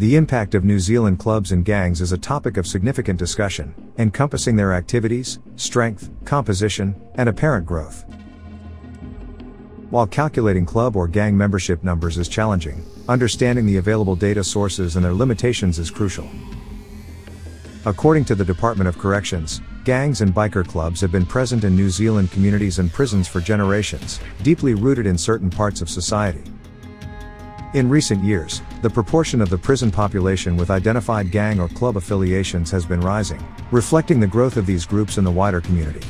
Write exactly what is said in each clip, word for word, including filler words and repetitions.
The impact of New Zealand clubs and gangs is a topic of significant discussion, encompassing their activities, strength, composition, and apparent growth. While calculating club or gang membership numbers is challenging, understanding the available data sources and their limitations is crucial. According to the Department of Corrections, gangs and biker clubs have been present in New Zealand communities and prisons for generations, deeply rooted in certain parts of society. In recent years, the proportion of the prison population with identified gang or club affiliations has been rising, reflecting the growth of these groups in the wider community.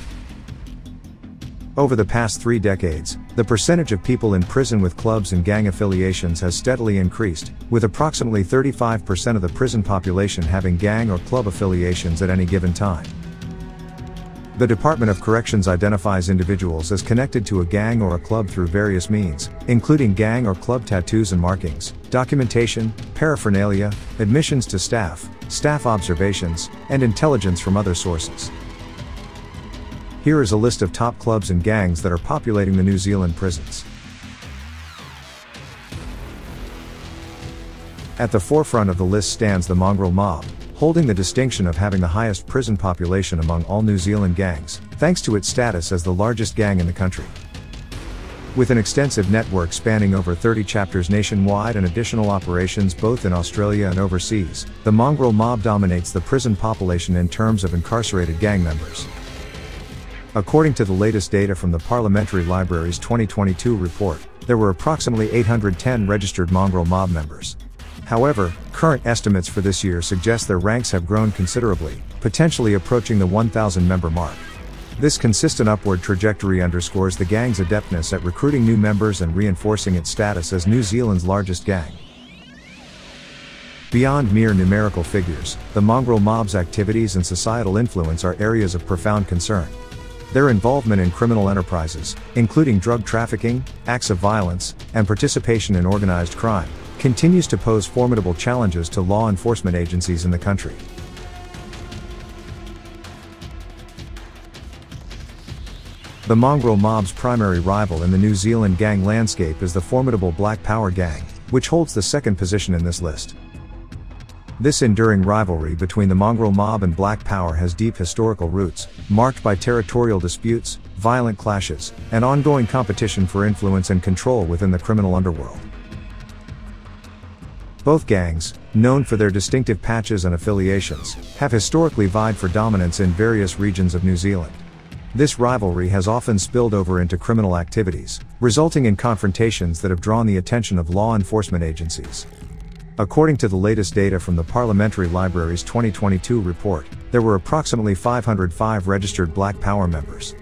Over the past three decades, the percentage of people in prison with clubs and gang affiliations has steadily increased, with approximately thirty-five percent of the prison population having gang or club affiliations at any given time. The Department of Corrections identifies individuals as connected to a gang or a club through various means, including gang or club tattoos and markings, documentation, paraphernalia, admissions to staff, staff observations, and intelligence from other sources. Here is a list of top clubs and gangs that are populating the New Zealand prisons. At the forefront of the list stands the Mongrel Mob, holding the distinction of having the highest prison population among all New Zealand gangs, thanks to its status as the largest gang in the country. With an extensive network spanning over thirty chapters nationwide and additional operations both in Australia and overseas, the Mongrel Mob dominates the prison population in terms of incarcerated gang members. According to the latest data from the Parliamentary Library's twenty twenty-two report, there were approximately eight hundred ten registered Mongrel Mob members. However, current estimates for this year suggest their ranks have grown considerably, potentially approaching the one thousand member mark. This consistent upward trajectory underscores the gang's adeptness at recruiting new members and reinforcing its status as New Zealand's largest gang. Beyond mere numerical figures, the Mongrel Mob's activities and societal influence are areas of profound concern. Their involvement in criminal enterprises, including drug trafficking, acts of violence, and participation in organized crime, continues to pose formidable challenges to law enforcement agencies in the country. The Mongrel Mob's primary rival in the New Zealand gang landscape is the formidable Black Power gang, which holds the second position in this list. This enduring rivalry between the Mongrel Mob and Black Power has deep historical roots, marked by territorial disputes, violent clashes, and ongoing competition for influence and control within the criminal underworld. Both gangs, known for their distinctive patches and affiliations, have historically vied for dominance in various regions of New Zealand. This rivalry has often spilled over into criminal activities, resulting in confrontations that have drawn the attention of law enforcement agencies. According to the latest data from the Parliamentary Library's twenty twenty-two report, there were approximately five hundred five registered Black Power members.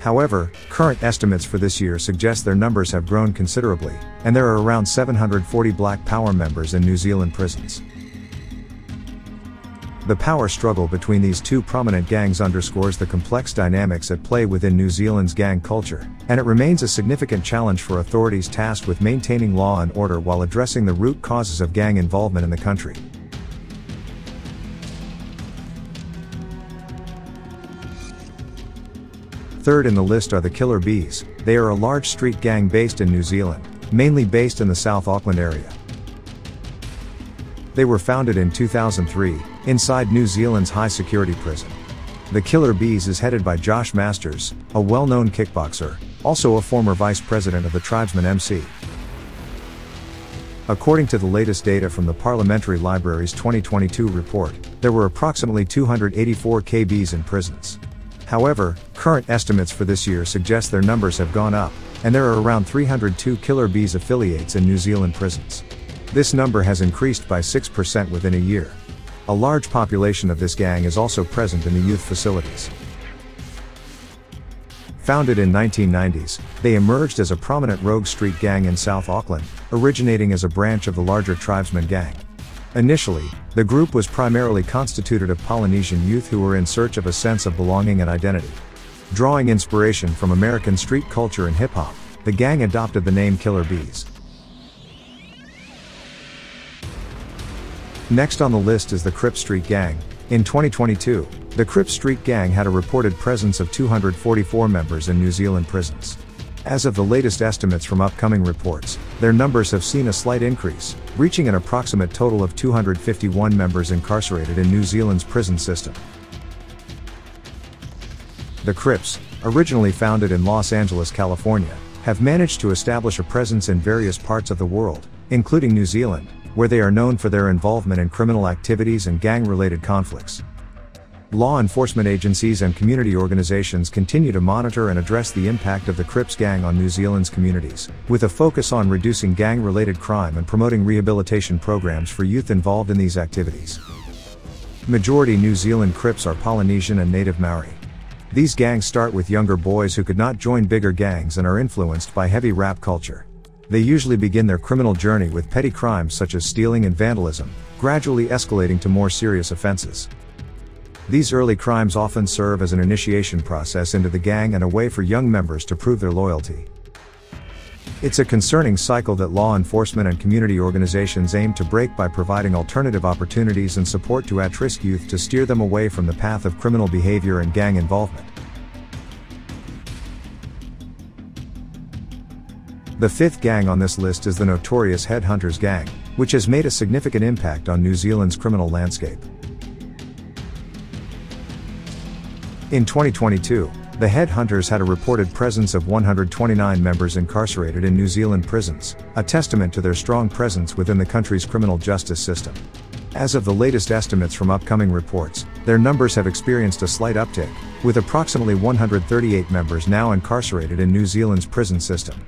However, current estimates for this year suggest their numbers have grown considerably, and there are around seven hundred forty Black Power members in New Zealand prisons. The power struggle between these two prominent gangs underscores the complex dynamics at play within New Zealand's gang culture, and it remains a significant challenge for authorities tasked with maintaining law and order while addressing the root causes of gang involvement in the country. Third in the list are the Killer Beez. They are a large street gang based in New Zealand, mainly based in the South Auckland area. They were founded in two thousand three, inside New Zealand's high security prison. The Killer Beez is headed by Josh Masters, a well-known kickboxer, also a former vice president of the Tribesmen M C. According to the latest data from the Parliamentary Library's twenty twenty-two report, there were approximately two hundred eighty-four K Bs in prisons. However, current estimates for this year suggest their numbers have gone up, and there are around three hundred two Killer Beez affiliates in New Zealand prisons. This number has increased by six percent within a year. A large population of this gang is also present in the youth facilities. Founded in the nineteen nineties, they emerged as a prominent rogue street gang in South Auckland, originating as a branch of the larger Tribesmen gang. Initially, the group was primarily constituted of Polynesian youth who were in search of a sense of belonging and identity. Drawing inspiration from American street culture and hip-hop, the gang adopted the name Killer Beez. Next on the list is the Crip Street Gang. In twenty twenty-two, the Crip Street Gang had a reported presence of two hundred forty-four members in New Zealand prisons. As of the latest estimates from upcoming reports, their numbers have seen a slight increase, reaching an approximate total of two hundred fifty-one members incarcerated in New Zealand's prison system. The Crips, originally founded in Los Angeles, California, have managed to establish a presence in various parts of the world, including New Zealand, where they are known for their involvement in criminal activities and gang-related conflicts. Law enforcement agencies and community organizations continue to monitor and address the impact of the Crips gang on New Zealand's communities, with a focus on reducing gang-related crime and promoting rehabilitation programs for youth involved in these activities. Majority New Zealand Crips are Polynesian and native Maori. These gangs start with younger boys who could not join bigger gangs and are influenced by heavy rap culture. They usually begin their criminal journey with petty crimes such as stealing and vandalism, gradually escalating to more serious offenses. These early crimes often serve as an initiation process into the gang and a way for young members to prove their loyalty. It's a concerning cycle that law enforcement and community organizations aim to break by providing alternative opportunities and support to at-risk youth to steer them away from the path of criminal behavior and gang involvement. The fifth gang on this list is the notorious Head Hunters gang, which has made a significant impact on New Zealand's criminal landscape. In twenty twenty-two, the Head Hunters had a reported presence of one hundred twenty-nine members incarcerated in New Zealand prisons, a testament to their strong presence within the country's criminal justice system. As of the latest estimates from upcoming reports, their numbers have experienced a slight uptick, with approximately one hundred thirty-eight members now incarcerated in New Zealand's prison system.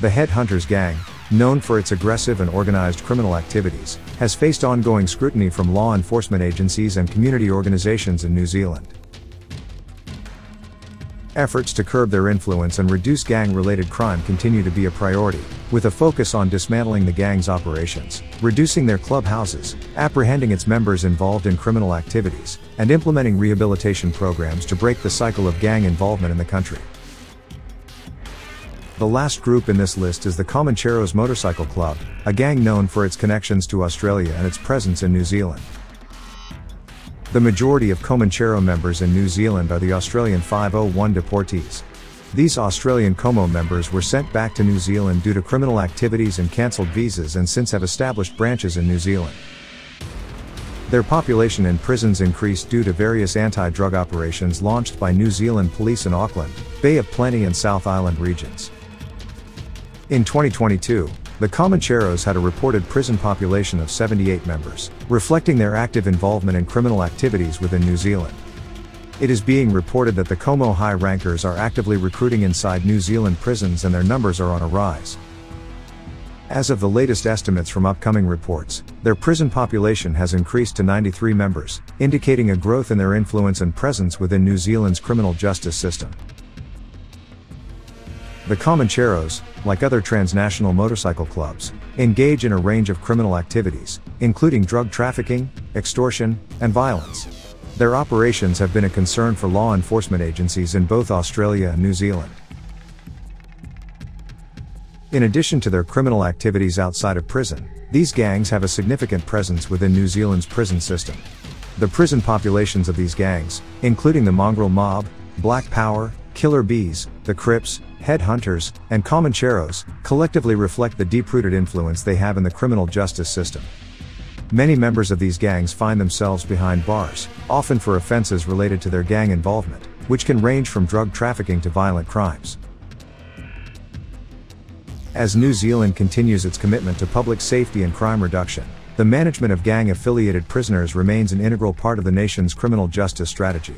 The Head Hunters gang, known for its aggressive and organized criminal activities, has faced ongoing scrutiny from law enforcement agencies and community organizations in New Zealand. Efforts to curb their influence and reduce gang-related crime continue to be a priority, with a focus on dismantling the gang's operations, reducing their clubhouses, apprehending its members involved in criminal activities, and implementing rehabilitation programs to break the cycle of gang involvement in the country. The last group in this list is the Comancheros Motorcycle Club, a gang known for its connections to Australia and its presence in New Zealand. The majority of Comanchero members in New Zealand are the Australian five oh one deportees. These Australian Como members were sent back to New Zealand due to criminal activities and cancelled visas, and since have established branches in New Zealand. Their population in prisons increased due to various anti-drug operations launched by New Zealand police in Auckland, Bay of Plenty and South Island regions. In twenty twenty-two, the Comancheros had a reported prison population of seventy-eight members, reflecting their active involvement in criminal activities within New Zealand. It is being reported that the Como high rankers are actively recruiting inside New Zealand prisons, and their numbers are on a rise. As of the latest estimates from upcoming reports, their prison population has increased to ninety-three members, indicating a growth in their influence and presence within New Zealand's criminal justice system. The Comancheros, like other transnational motorcycle clubs, engage in a range of criminal activities, including drug trafficking, extortion, and violence. Their operations have been a concern for law enforcement agencies in both Australia and New Zealand. In addition to their criminal activities outside of prison, these gangs have a significant presence within New Zealand's prison system. The prison populations of these gangs, including the Mongrel Mob, Black Power, Killer Beez, the Crips, Head Hunters, and Comancheros, collectively reflect the deep-rooted influence they have in the criminal justice system. Many members of these gangs find themselves behind bars, often for offenses related to their gang involvement, which can range from drug trafficking to violent crimes. As New Zealand continues its commitment to public safety and crime reduction, the management of gang-affiliated prisoners remains an integral part of the nation's criminal justice strategy.